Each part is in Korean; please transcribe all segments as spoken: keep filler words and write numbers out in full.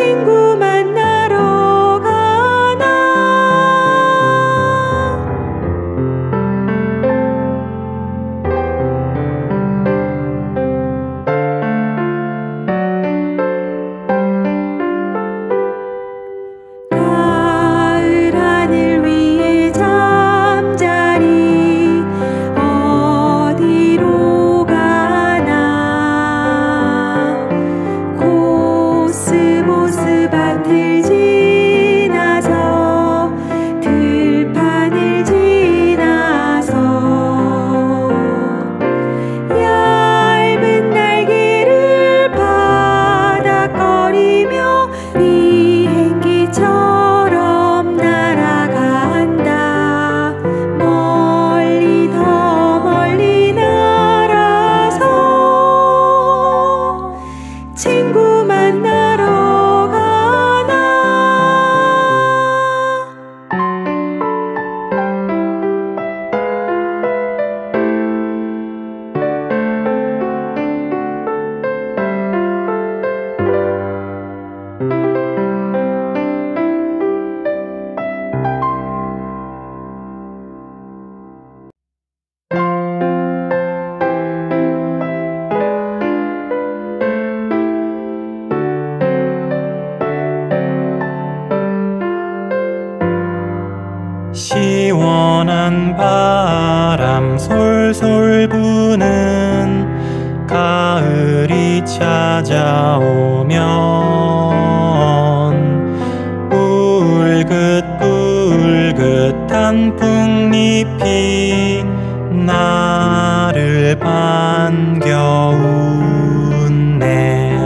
친구 만나러 가나. 가을 하늘 위에 잠자리 어디로 가나. 고스 모스밭을 지나서 들판을 지나서 얇은 날개를 바닥거리며 비행기처럼 날아간다. 멀리 더 멀리 날아서 친구 만나러 시원한 바람 솔솔 부는 가을이 찾아오면 울긋불긋한 풍잎이 나를 반겨 웃네.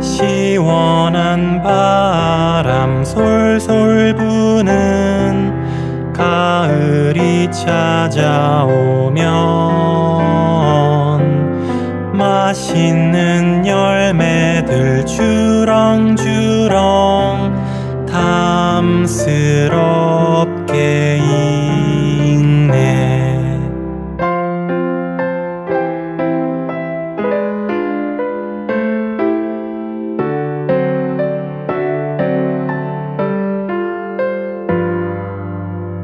시원한 바람 솔솔 부는 가을이 찾아오면 맛있는 열매들 주렁주렁 탐스럽게 익네.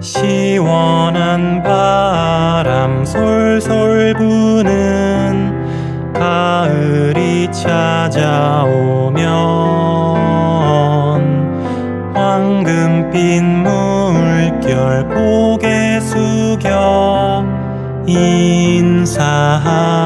시원한 바람 솔솔 부는 가을이 찾아오면 황금빛 물결 고개 숙여 인사하네.